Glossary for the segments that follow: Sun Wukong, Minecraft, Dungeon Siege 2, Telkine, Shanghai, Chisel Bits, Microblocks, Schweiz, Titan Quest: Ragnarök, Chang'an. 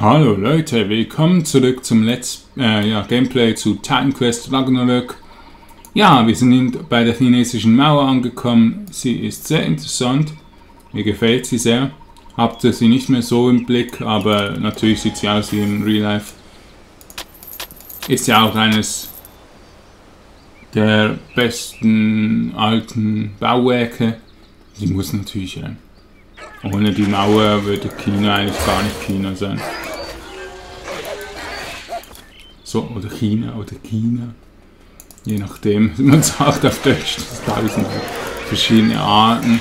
Hallo Leute, willkommen zurück zum Gameplay zu Titan Quest Ragnarök. Ja, wir sind bei der chinesischen Mauer angekommen. Sie ist sehr interessant. Mir gefällt sie sehr. Habt ihr sie nicht mehr so im Blick, aber natürlich sieht sie aus wie im Real Life. Ist ja auch eines der besten alten Bauwerke. Sie muss natürlich rein. Ohne die Mauer würde China eigentlich gar nicht China sein. So, oder China. Je nachdem, man sagt auf Deutsch, das ist tausend verschiedene Arten.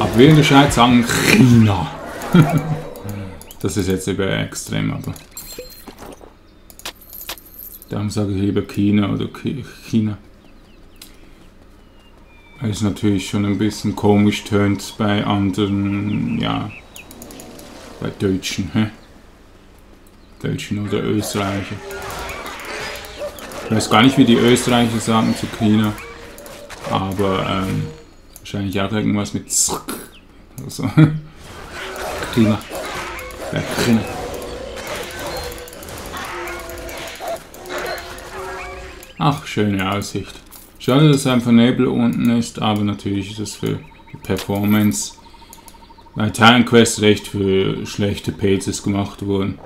Aber wir in der Schweiz sagen China. Das ist jetzt eben extrem, aber... Darum sage ich lieber China oder China. Weil es natürlich schon ein bisschen komisch tönt bei anderen, ja, bei Deutschen, hä? Deutschen oder Österreicher. Ich weiß gar nicht, wie die Österreicher sagen zu China, aber wahrscheinlich auch irgendwas mit Zrk oder so. China. Ja, China. Ach, schöne Aussicht. Schade, dass einfach Nebel unten ist, aber natürlich ist es für die Performance bei Titan Quest recht für schlechte PCs gemacht wurden.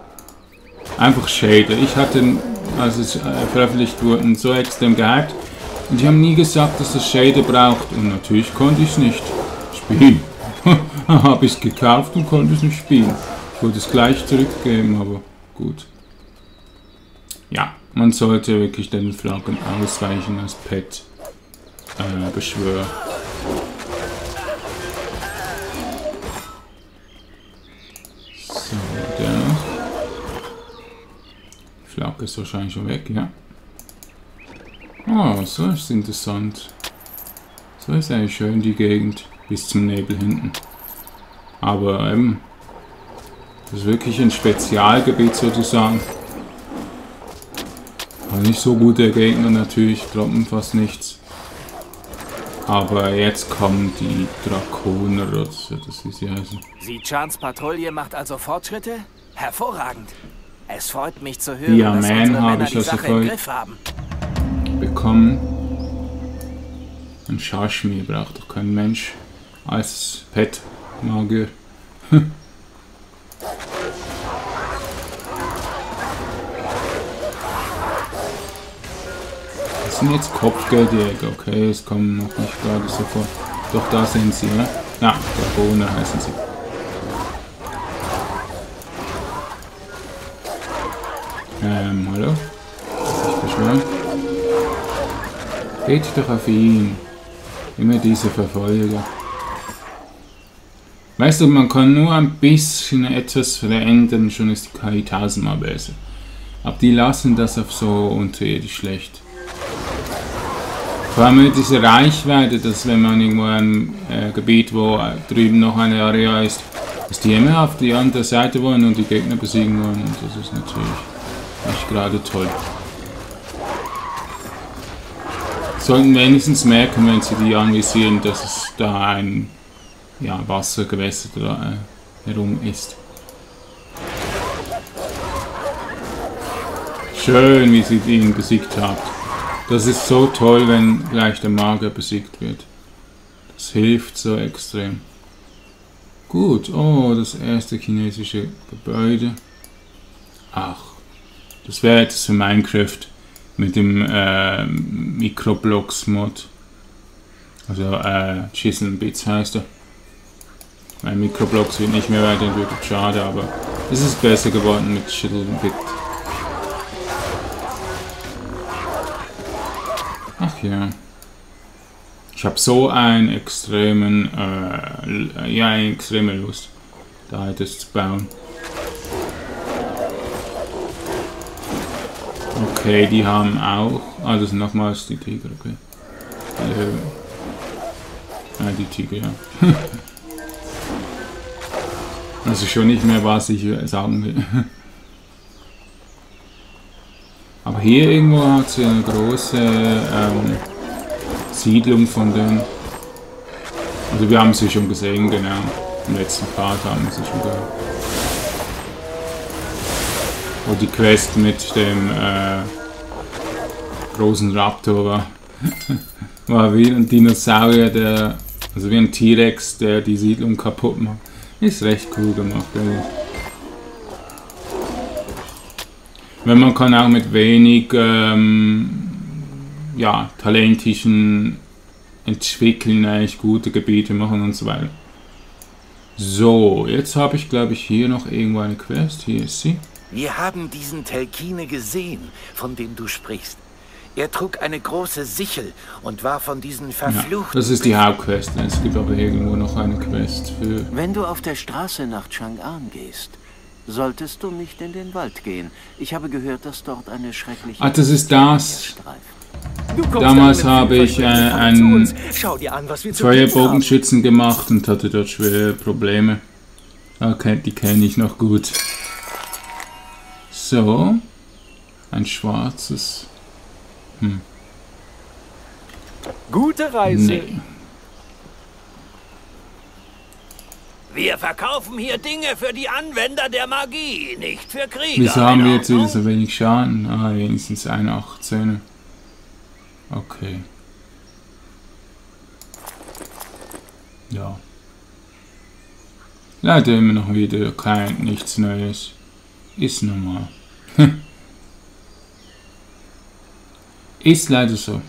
Einfach Shader. Ich hatte, als es veröffentlicht wurde, so extrem gehypt und ich habe nie gesagt, dass es Shader braucht und natürlich konnte ich es nicht spielen. Habe ich es gekauft und konnte es nicht spielen. Ich wollte es gleich zurückgeben, aber gut. Ja. Man sollte wirklich den Flaggen ausweichen als Pet Beschwörer. So, der noch. Die Flagge ist wahrscheinlich schon weg, ja. Oh, so ist es interessant. So ist eigentlich schön die Gegend bis zum Nebel hinten. Aber eben, das ist wirklich ein Spezialgebiet sozusagen. Nicht so gute Gegner natürlich, droppen fast nichts. Aber jetzt kommen die Drakoner, das ist sie heißen. Sie Chans Patrouille macht also Fortschritte? Hervorragend. Es freut mich zu hören, ja, dass unsere Männer die Sache im Griff haben. Bekommen. Ein Schashmir braucht doch kein Mensch als Pet-Magier. Jetzt Kopfgeldjäger, okay, es kommen noch nicht gerade sofort. Doch da sind sie, ne? Ja, Dragoner heißen sie. Hallo? Ich beschwören. Geht doch auf ihn. Immer diese Verfolger. Weißt du, man kann nur ein bisschen etwas verändern, schon ist die KI tausendmal besser. Aber die lassen das auf so unterirdisch schlecht. Vor allem mit dieser Reichweite, dass wenn man irgendwo ein Gebiet, wo drüben noch eine Area ist, dass die immer auf die andere Seite wollen und die Gegner besiegen wollen. Und das ist natürlich nicht gerade toll. Sollten wenigstens merken, wenn sie die anvisieren, dass es da ein Wassergewässer herum ist. Schön, wie sie ihn besiegt haben. Das ist so toll, wenn gleich der Magier besiegt wird. Das hilft so extrem. Gut, oh, das erste chinesische Gebäude. Ach, das wäre jetzt für Minecraft mit dem Microblocks Mod. Also Chisel Bits heißt er. Weil Microblocks wird nicht mehr weiterentwickelt, schade, aber es ist besser geworden mit Chisel Bits. Ach ja. Ich habe so einen extremen, eine extreme Lust, da etwas zu bauen. Okay, die haben auch, also nochmals die Tiger, okay. Die Löwen. Nein, die Tiger, ja. Das ist schon nicht mehr, was ich sagen will. Aber hier irgendwo hat sie eine große Siedlung von denen. Also wir haben sie schon gesehen, genau. Im letzten Part haben sich wieder... Wo die Quest mit dem großen Raptor war. War wie ein Dinosaurier, der... Also wie ein T-Rex, der die Siedlung kaputt macht. Ist recht cool gemacht, ehrlich. Wenn man kann auch mit wenig ja, talentischen entwickeln eigentlich gute Gebiete machen und so weiter. So, jetzt habe ich glaube ich hier noch irgendwo eine Quest. Hier ist sie. Wir haben diesen Telkine gesehen, von dem du sprichst. Er trug eine große Sichel und war von diesen verfluchten... Ja, das ist die Hauptquest. Es gibt aber irgendwo noch eine Quest für... Wenn du auf der Straße nach Chang'an gehst... Solltest du nicht in den Wald gehen? Ich habe gehört, dass dort eine schreckliche... Ah, das ist das. Damals habe ich einen Feuerbogenschützen gemacht und hatte dort schwere Probleme. Okay, die kenne ich noch gut. So. Ein schwarzes... Hm. Gute Reise. Nee. Wir verkaufen hier Dinge für die Anwender der Magie, nicht für Krieger. Wieso haben wir jetzt wieder so wenig Schaden? Ah, wenigstens 1,18. Okay. Ja. Leider immer noch wieder kein nichts Neues. Ist normal. Ist leider so.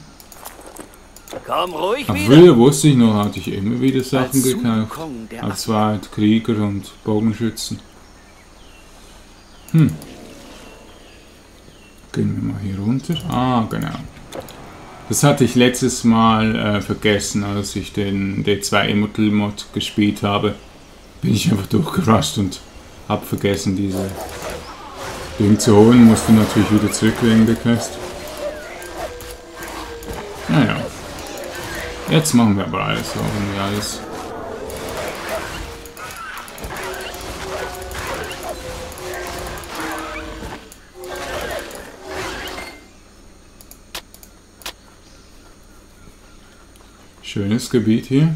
Komm ruhig wieder. Früher wusste ich noch, hatte ich immer wieder Sachen gekauft. Als Wald, Krieger und Bogenschützen. Hm. Gehen wir mal hier runter. Ah, genau. Das hatte ich letztes Mal vergessen, als ich den D2 Immortal Mod gespielt habe. Bin ich einfach durchgerascht und habe vergessen, diese Ding zu holen. Musste natürlich wieder zurück wegen der Quest. Naja. Jetzt machen wir aber alles, irgendwie alles. Schönes Gebiet hier.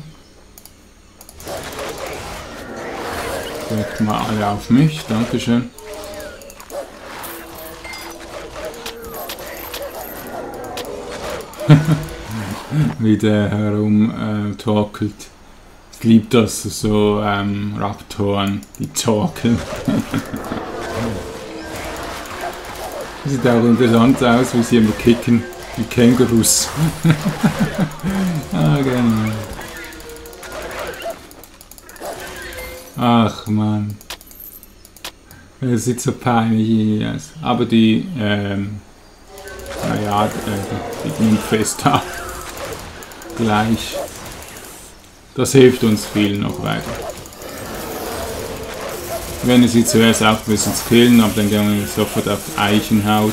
Direkt mal alle auf mich, dankeschön. Wie der herumtorkelt. Ich liebe das, so Raptoren, die torkeln. Sieht auch interessant aus, wie sie immer kicken, wie Kängurus. Ah, genau. Ach man. Das sieht so peinlich aus. Aber die, naja, die nimmt fest ab. Gleich. Das hilft uns viel noch weiter. Wenn sie zuerst auch müssen es killen, aber dann gehen wir sofort auf Eichenhaut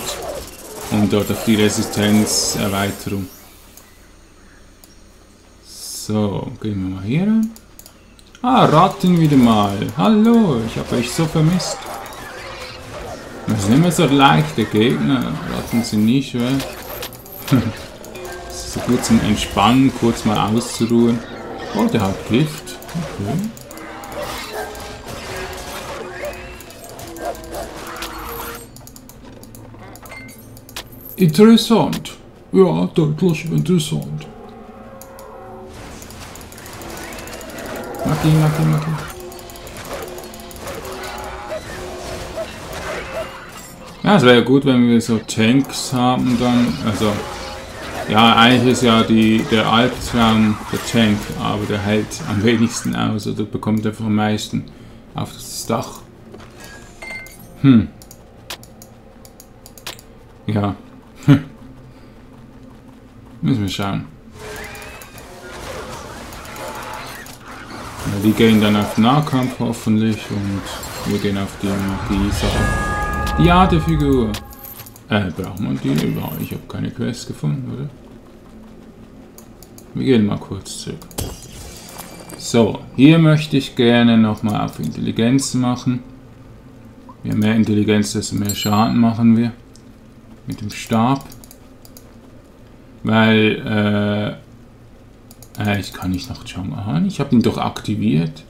und dort auf die Resistenzerweiterung. So, gehen wir mal hier rein. Ah, Ratten wieder mal. Hallo, ich habe euch so vermisst. Das sind immer so leichte Gegner. Ratten sind nie schwer. So gut zum Entspannen, kurz mal auszuruhen. Oh, der hat Gift. Okay. Interessant. Ja, deutlich interessant. Mach ihn. Ja, es wäre ja gut, wenn wir so Tanks haben dann, also... Ja, eigentlich ist ja der Albtraum der Tank, aber der hält am wenigsten aus oder bekommt einfach am meisten auf das Dach. Hm. Ja. Müssen wir schauen. Ja, die gehen dann auf Nahkampf hoffentlich und wir gehen auf die Magie-Sache. Die Adefigur. Braucht man die überhaupt? Ich habe keine Quest gefunden, oder? Wir gehen mal kurz zurück. So, hier möchte ich gerne nochmal auf Intelligenz machen. Je mehr Intelligenz, desto mehr Schaden machen wir. Mit dem Stab. Weil, ich kann nicht nach Chang'an. Ich habe ihn doch aktiviert.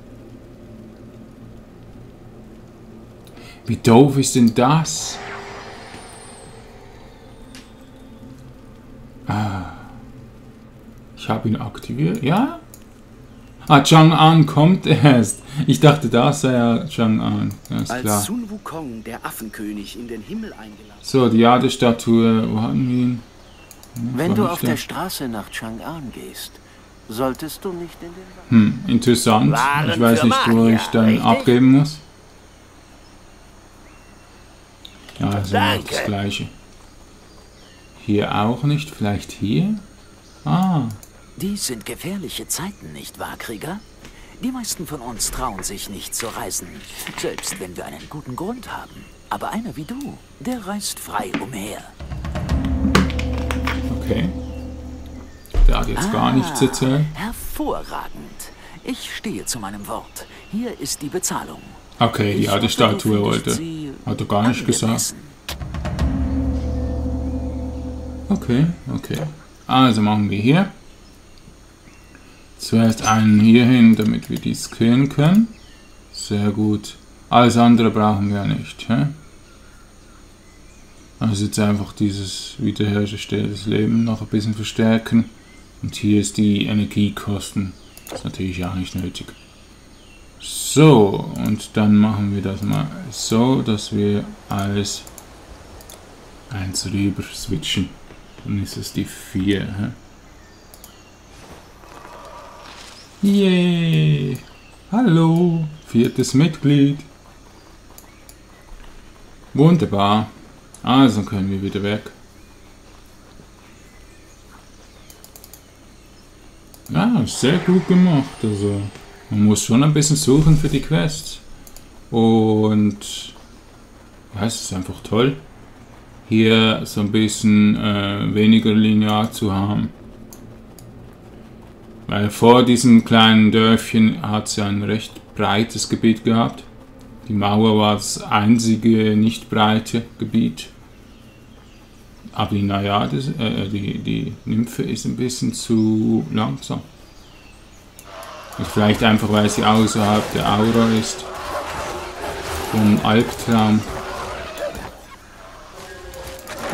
Wie doof ist denn das? Ich habe ihn aktiviert. Ja? Ah, Chang'an kommt erst. Ich dachte, da sei ja Chang'an. Alles klar. Als Sun Wukong, der Affenkönig, in den Himmel eingeladen. So, die Jadestatue. Wo hatten wir ihn? Wenn du auf der Straße nach Chang'an gehst, solltest du nicht in den... Hm, interessant. Ich weiß nicht, wo ich dann abgeben muss. Ja, also das Gleiche. Hier auch nicht, vielleicht hier? Ah. Dies sind gefährliche Zeiten, nicht wahr, Krieger? Die meisten von uns trauen sich nicht zu reisen, selbst wenn wir einen guten Grund haben. Aber einer wie du, der reist frei umher. Okay. Der hat jetzt gar nichts zu erzählen. Hervorragend. Ich stehe zu meinem Wort. Hier ist die Bezahlung. Okay, die alte Statue wollte. Hat er gar nicht gesagt. Okay, okay. Also machen wir hier. Zuerst einen hierhin, damit wir die skillen können. Sehr gut. Alles andere brauchen wir nicht. Hä? Also jetzt einfach dieses wiederhergestelltes Leben noch ein bisschen verstärken. Und hier ist die Energiekosten. Das ist natürlich auch nicht nötig. So, und dann machen wir das mal so, dass wir alles eins rüber switchen. Dann ist es die 4. Hä? Yay! Hallo! 4. Mitglied! Wunderbar! Also können wir wieder weg. Ja, sehr gut gemacht. Also, man muss schon ein bisschen suchen für die Quests. Und ja, es ist einfach toll, hier so ein bisschen weniger linear zu haben. Weil vor diesem kleinen Dörfchen hat es ja ein recht breites Gebiet gehabt. Die Mauer war das einzige nicht breite Gebiet. Aber die Najade, die Nymphe ist ein bisschen zu langsam. Und vielleicht einfach, weil sie außerhalb der Aura ist. Vom Albtraum.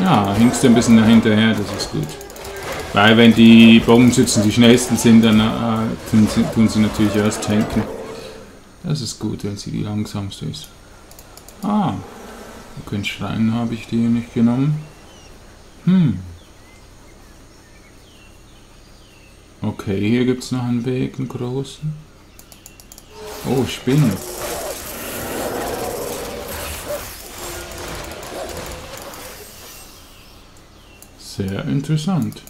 Ja, hinkst du ein bisschen hinterher, das ist gut. Weil wenn die Bogenschützen die schnellsten sind, dann tun sie natürlich erst tanken. Das ist gut, wenn sie die langsamste ist. Ah, den Schrein habe ich dir nicht genommen. Hm. Okay, hier gibt es noch einen Weg, einen großen. Oh, Spinnen. Sehr interessant.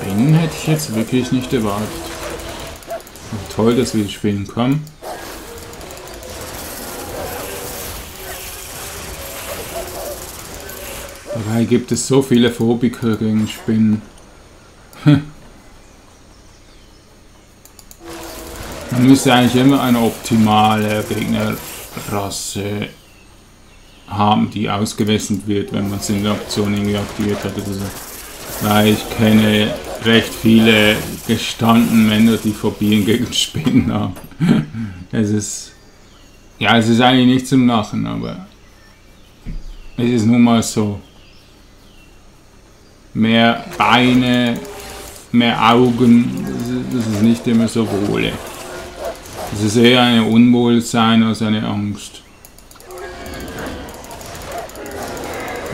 Spinnen hätte ich jetzt wirklich nicht erwartet. Und toll, dass wir die Spinnen kommen. Dabei gibt es so viele Phobiker gegen Spinnen. Man müsste eigentlich immer eine optimale Gegnerrasse haben, die ausgewechselt wird, wenn man Single-Option irgendwie aktiviert hat oder so. Weil ich kenne recht viele gestandene Männer, die Phobien gegen Spinnen haben. Es ist... ja, es ist eigentlich nicht zum Lachen, aber... es ist nun mal so. Mehr Beine, mehr Augen, das ist nicht immer so wohle. Es ist eher ein Unwohlsein als eine Angst.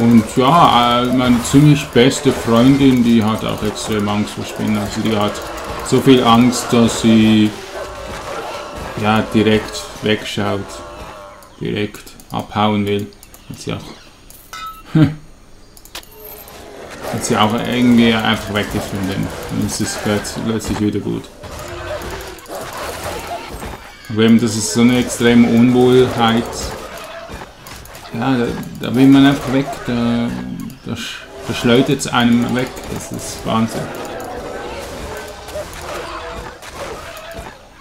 Und ja, meine ziemlich beste Freundin, die hat auch extrem Angst vor Spinnen. Also die hat so viel Angst, dass sie ja direkt wegschaut, direkt abhauen will. Hat sie auch irgendwie einfach weggefunden. Dann ist es plötzlich wieder gut. Aber eben, das ist so eine extreme Unwohlheit. Ja, da will man einfach weg, da schleudert es einem weg, das ist Wahnsinn.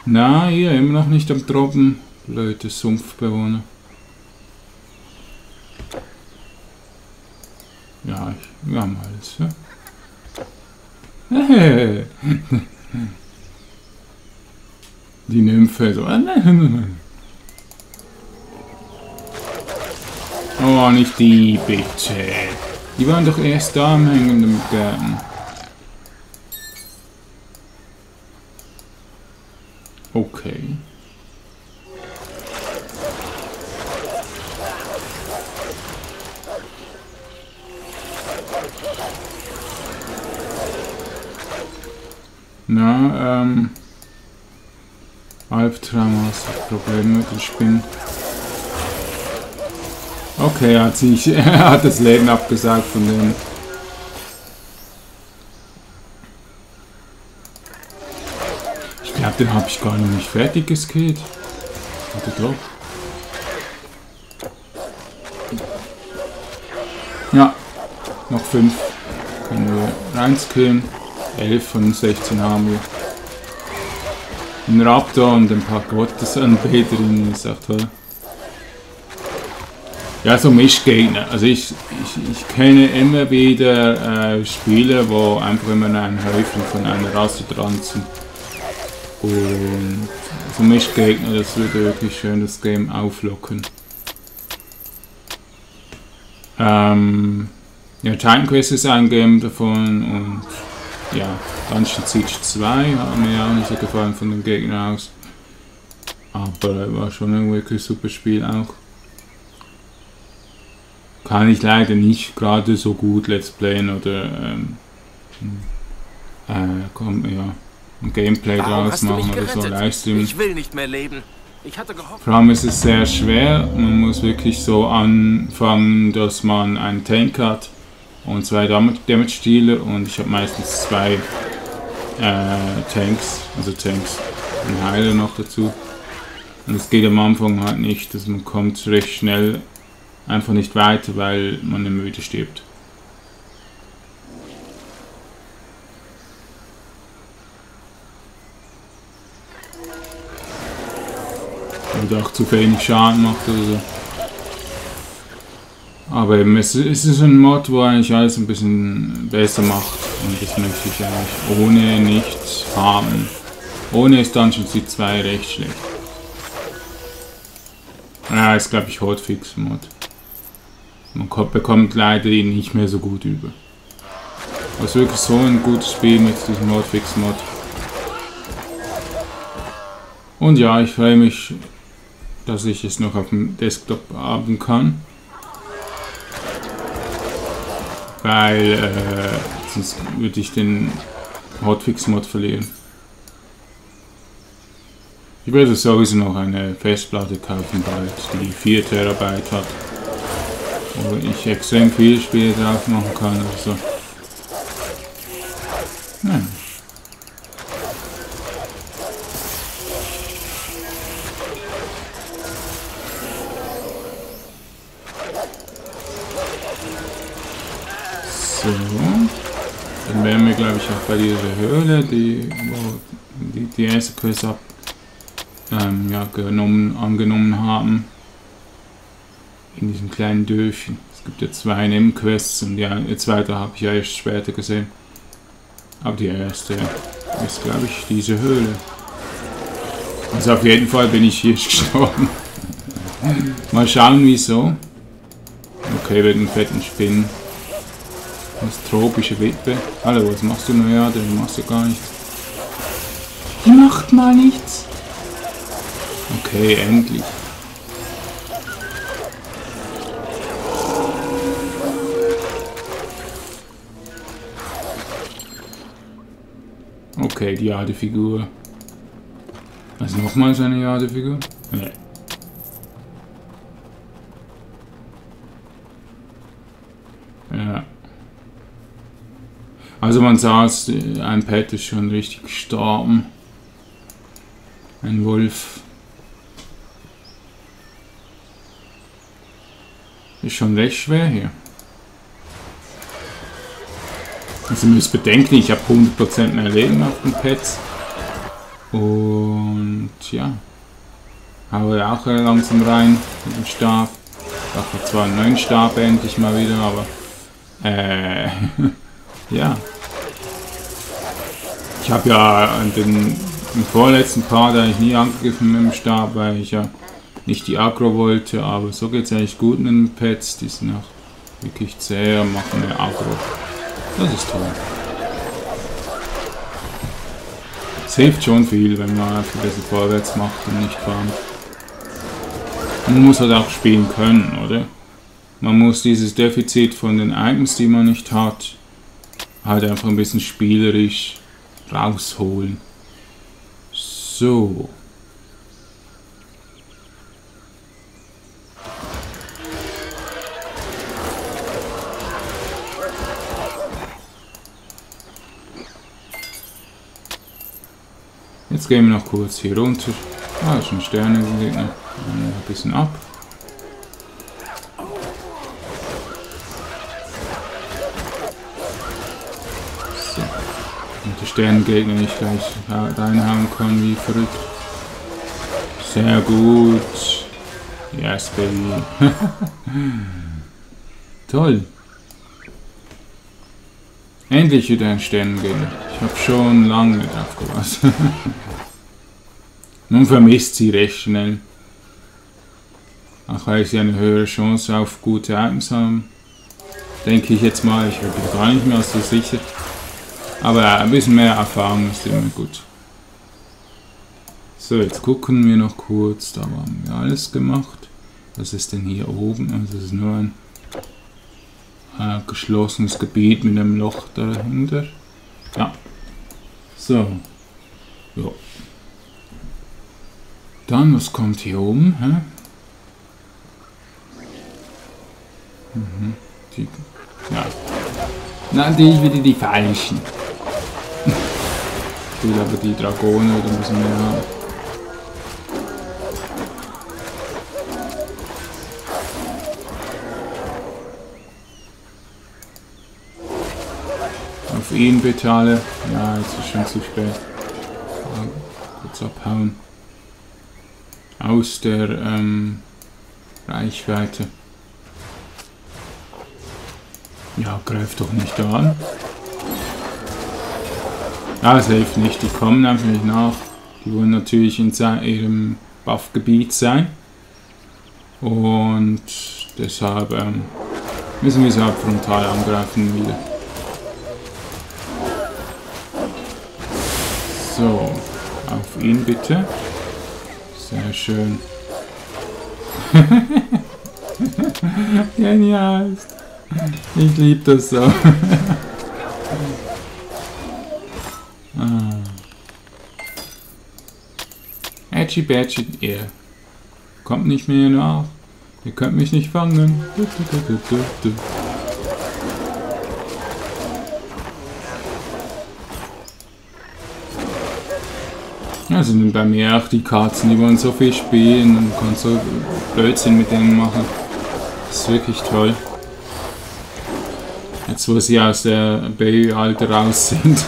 Na, hier immer noch nicht am Droppen, blöde Sumpfbewohner. Ja, wir haben alles, ja. Hey. Die Nymphe so. war nicht die, bitte. Die waren doch erst da am Hängen mit der... Okay. Na, Albtraum aus Problem mit dem Spinnen. Okay, er hat sich, er hat das Leben abgesagt von denen. Ich glaube, den habe ich gar nicht fertig geskillt. Warte doch. Ja, noch 5. Können wir reinskillen. 11 von 16 haben wir. Ein Raptor und ein paar Gottesanbeterinnen, ist auch toll. Ja, so Mischgegner. Also ich kenne immer wieder Spiele, wo einfach immer ein Häufchen von einer Rasse dran sind. Und so Mischgegner, das würde wirklich schön das Game auflocken. Ja, Titan Quest ist ein Game davon und... Ja, Dungeon Siege 2 hat mir auch nicht so gefallen von den Gegnern aus. Aber war schon ein wirklich super Spiel auch. Kann ich leider nicht gerade so gut Let's Playen oder ein Gameplay draus machen oder so Livestream. Ich will nicht mehr leben. Ich hatte gehofft. Vor allem ist es sehr schwer. Man muss wirklich so anfangen, dass man einen Tank hat. Und 2 Damage-Stile und ich habe meistens 2 Tanks, also Tanks und Heiler noch dazu. Und es geht am Anfang halt nicht, dass man kommt recht schnell einfach nicht weiter, weil man immer wieder stirbt. Und auch zu wenig Schaden macht oder so. Aber eben, es ist ein Mod, wo eigentlich alles ein bisschen besser macht und das möchte ich eigentlich ohne nichts haben. Ohne ist Dungeon Siege 2 recht schlecht. Ja, ist glaube ich Hotfix Mod. Man bekommt leider ihn nicht mehr so gut über. Aber es ist wirklich so ein gutes Spiel mit diesem Hotfix Mod. Und ja, ich freue mich, dass ich es noch auf dem Desktop haben kann. Weil sonst würde ich den Hotfix-Mod verlieren. Ich werde sowieso noch eine Festplatte kaufen bald, die 4 TB hat. Wo ich extrem viele Spiele drauf machen kann oder so. Hm. So, dann wären wir glaube ich auch bei dieser Höhle, die erste Quest angenommen haben. In diesem kleinen Dörfchen. Es gibt ja 2 Nebenquests und die zweite habe ich ja erst später gesehen. Aber die erste ist glaube ich diese Höhle. Also auf jeden Fall bin ich hier gestorben. Mal schauen wieso. Okay, wegen den fetten Spinnen. Das tropische Witwe. Hallo, was machst du? Naja, du machst ja gar nichts. Die macht mal nichts. Okay, endlich. Okay, die Jadefigur. Also nochmal so eine Jadefigur? Nee. Ja. Also man sah es, ein Pet ist schon richtig gestorben. Ein Wolf. Ist schon recht schwer hier. Also ihr müsst bedenken, ich habe 100% mehr Leben auf den Pets. Und ja. Haue auch langsam rein mit dem Stab. Ich habe zwar einen neuen Stab endlich mal wieder, aber... Ja. Ich habe ja im vorletzten Part eigentlich nie angegriffen mit dem Stab, weil ich ja nicht die Agro wollte, aber so geht es eigentlich gut mit den Pets, die sind auch wirklich zäh, machen mehr Agro. Das ist toll. Es hilft schon viel, wenn man einfach ein bisschen vorwärts macht und nicht fahren. Man muss halt auch spielen können, oder? Man muss dieses Defizit von den Items, die man nicht hat, halt einfach ein bisschen spielerisch rausholen. So. Jetzt gehen wir noch kurz hier runter. Ah, ist ein Sterne-Gegner. Ein bisschen ab. So. Und die Sternengegner nicht gleich reinhauen können, wie verrückt. Sehr gut. Yes, baby. Toll. Endlich wieder ein Sternengegner. Ich habe schon lange nicht aufgepasst. Nun vermisst sie recht schnell. Auch weil sie eine höhere Chance auf gute Items haben. Denke ich jetzt mal, ich bin gar nicht mehr so sicher. Aber ein bisschen mehr Erfahrung ist immer gut. So, jetzt gucken wir noch kurz. Da haben wir alles gemacht. Was ist denn hier oben? Also das ist nur ein geschlossenes Gebiet mit einem Loch dahinter. Ja. So. Jo. Dann, was kommt hier oben? Hä? Mhm. Die, ja. Natürlich wieder die Falschen. Ich will aber die Dragone, da müssen wir haben. Auf ihn bitte alle. Ja, jetzt ist schon zu spät. Kurz abhauen. Aus der Reichweite. Ja, greif doch nicht da an. Ja, es hilft nicht, die kommen einfach nicht nach. Die wollen natürlich in ihrem Buff-Gebiet sein. Und deshalb müssen wir sie halt frontal angreifen wieder. So, auf ihn bitte. Sehr schön. Genial. Ich liebe das so. Edgy Badgy, ihr kommt nicht mehr nach. Ihr könnt mich nicht fangen. Ja, sind bei mir auch die Katzen, die wollen so viel spielen und kann so Blödsinn mit denen machen. Das ist wirklich toll. Jetzt, wo sie aus der Babyalter raus sind,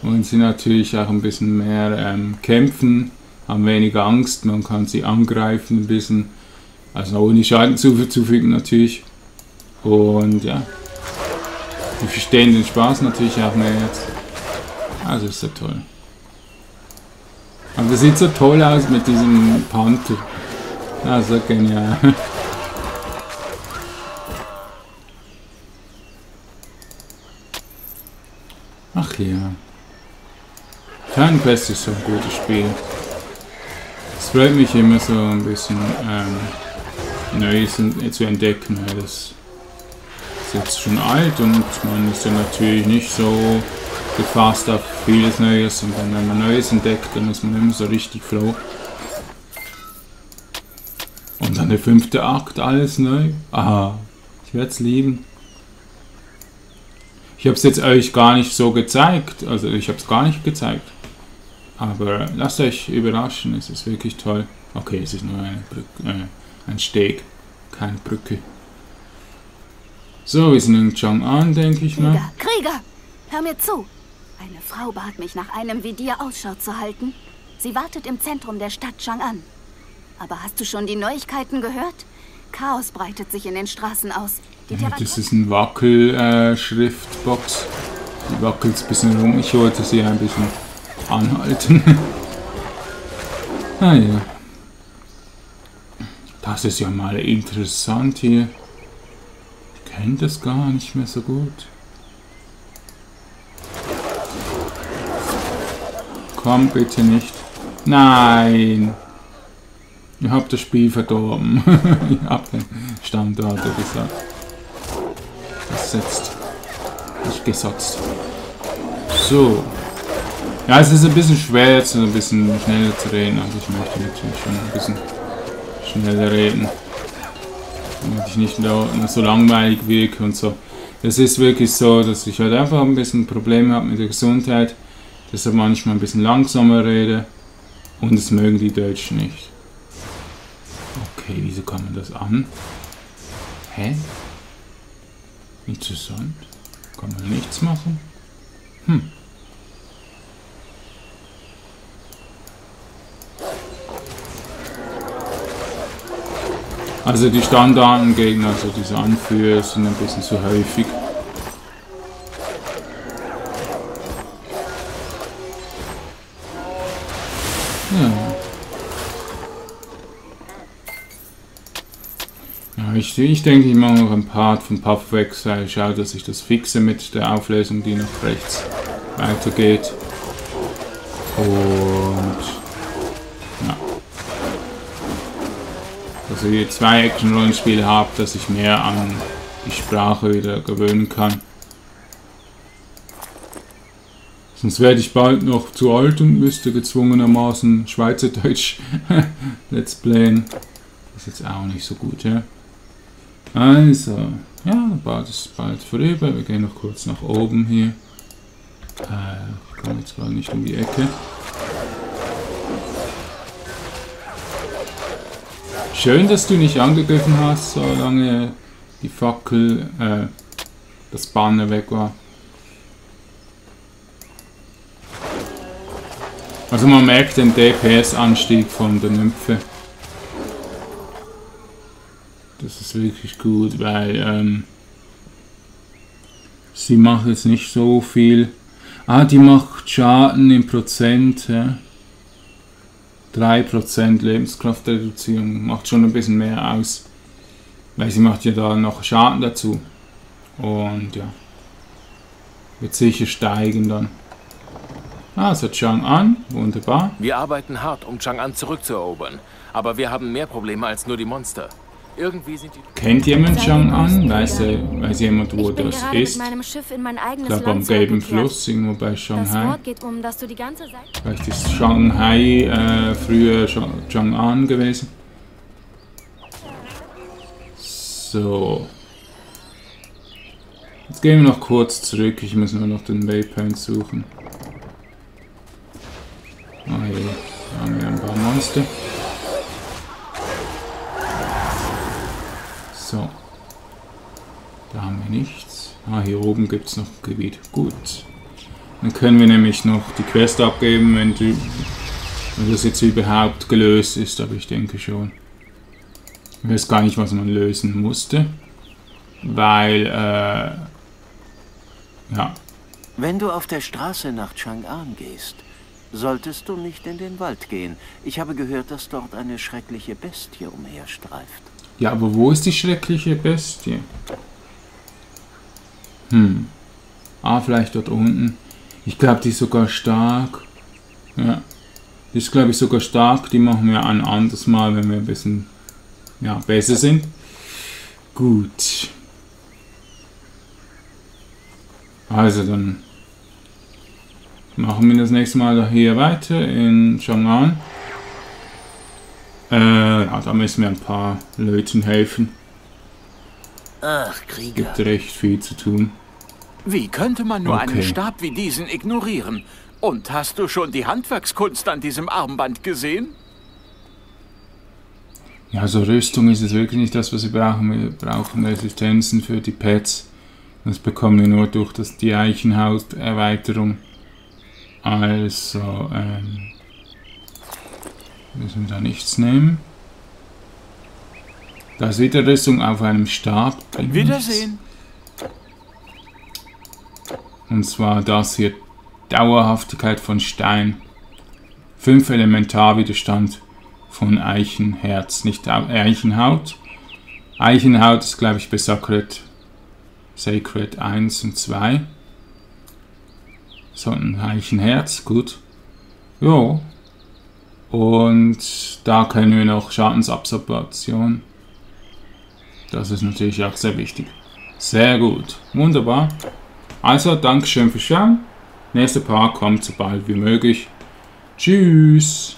wollen sie natürlich auch ein bisschen mehr kämpfen, haben weniger Angst, man kann sie angreifen ein bisschen, also ohne Schaden zuzufügen natürlich. Und ja, wir verstehen den Spaß natürlich auch mehr jetzt. Also ist ja toll. Aber das sieht so toll aus mit diesem Panther. Also genial. Ach ja. Titan Quest ist so ein gutes Spiel. Es freut mich immer so ein bisschen Neues zu entdecken, weil das ist jetzt schon alt und man ist ja natürlich nicht so gefasst auf vieles Neues, und wenn man Neues entdeckt, dann ist man immer so richtig froh. Und dann der 5. Akt, alles neu. Aha, ich werde es lieben. Ich habe es jetzt euch gar nicht so gezeigt, also ich habe es gar nicht gezeigt. Aber lasst euch überraschen, es ist wirklich toll. Okay, es ist nur eine Brücke, ein Steg, keine Brücke. So, wir sind in Chang'an, denke ich mal. Krieger, hör mir zu! Eine Frau bat mich, nach einem wie dir Ausschau zu halten. Sie wartet im Zentrum der Stadt Chang'an. Aber hast du schon die Neuigkeiten gehört? Chaos breitet sich in den Straßen aus. Ja, das ist eine Wackelschriftbox. Die wackelt ein bisschen rum. Ich wollte sie ein bisschen anhalten. Naja. Ah, Das ist ja mal interessant hier. Ich kenne das gar nicht mehr so gut. Komm bitte nicht. Nein! Ihr habt das Spiel verdorben. Ihr habt den Standort gesagt. Gesetzt. Nicht gesotzt. So. Ja, es ist ein bisschen schwer jetzt ein bisschen schneller zu reden. Also ich möchte natürlich schon ein bisschen schneller reden. Damit ich nicht so langweilig wirke und so. Das ist wirklich so, dass ich halt einfach ein bisschen Probleme habe mit der Gesundheit. Deshalb manchmal ein bisschen langsamer rede. Und das mögen die Deutschen nicht. Okay, wieso kann man das an? Hä? Interessant. Kann man nichts machen? Hm. Also die Standardgegner, also diese Anführer, sind ein bisschen zu häufig. Ich denke, ich mache noch ein Part von Path weg, ich schaue, dass ich das fixe mit der Auflösung, die nach rechts weitergeht. Und ja. Dass ich zwei Action-Rollenspiele habe, dass ich mehr an die Sprache wieder gewöhnen kann. Sonst werde ich bald noch zu alt und müsste gezwungenermaßen Schweizerdeutsch Let's Playen. Das ist jetzt auch nicht so gut, ja? Also, ja, bald ist bald vorüber. Wir gehen noch kurz nach oben hier. Ich komme jetzt gerade nicht um die Ecke. Schön, dass du nicht angegriffen hast, solange die Fackel, das Banner weg war. Also man merkt den DPS-Anstieg von der Nymphe. Das ist wirklich gut, weil sie macht jetzt nicht so viel. Ah, die macht Schaden in Prozent. Ja? 3% Lebenskraftreduzierung. Macht schon ein bisschen mehr aus. Weil sie macht ja da noch Schaden dazu. Und ja. Wird sicher steigen dann. Also Chang'an, wunderbar. Wir arbeiten hart, um Chang'an zurückzuerobern. Aber wir haben mehr Probleme als nur die Monster. Irgendwie sind die... Kennt jemand Chang'an? Weiß jemand, wo das ist? Ich glaube am gelben Fluss, irgendwo bei Shanghai. Vielleicht ist Shanghai früher Chang'an gewesen. So. Jetzt gehen wir noch kurz zurück. Ich muss nur noch den Waypoint suchen. Ah je, da haben wir ein paar Monster. So, da haben wir nichts. Ah, hier oben gibt es noch ein Gebiet. Gut. Dann können wir nämlich noch die Quest abgeben, wenn das jetzt überhaupt gelöst ist, aber ich denke schon. Ich weiß gar nicht, was man lösen musste, weil, ja. Wenn du auf der Straße nach Chang'an gehst, solltest du nicht in den Wald gehen. Ich habe gehört, dass dort eine schreckliche Bestie umherstreift. Ja, aber wo ist die schreckliche Bestie? Hm. Ah, vielleicht dort unten. Ich glaube, die ist sogar stark. Ja. Die ist, glaube ich, sogar stark. Die machen wir ein anderes Mal, wenn wir ein bisschen ja, besser sind. Gut. Also, dann machen wir das nächste Mal hier weiter in Chang'an. Ja, da müssen wir ein paar Leuten helfen. Ach, Krieger. Gibt recht viel zu tun. Wie könnte man nur einen Stab wie diesen ignorieren? Und hast du schon die Handwerkskunst an diesem Armband gesehen? Ja, so Rüstung ist es wirklich nicht das, was wir brauchen. Wir brauchen Resistenzen für die Pets. Das bekommen wir nur durch die Eichenhaut-Erweiterung. Also, müssen wir da nichts nehmen. Da ist wieder Rüstung auf einem Stab. Wiedersehen. Und zwar das hier. Dauerhaftigkeit von Stein. 5 Elementarwiderstand. von Eichenherz, nicht Eichenhaut. Eichenhaut ist, glaube ich, bei Sacred 1 und 2. So ein Eichenherz, gut. Jo. Und da können wir noch Schadensabsorption. Das ist natürlich auch sehr wichtig. Sehr gut. Wunderbar. Also, Dankeschön fürs Schauen. Nächster Part kommt so bald wie möglich. Tschüss.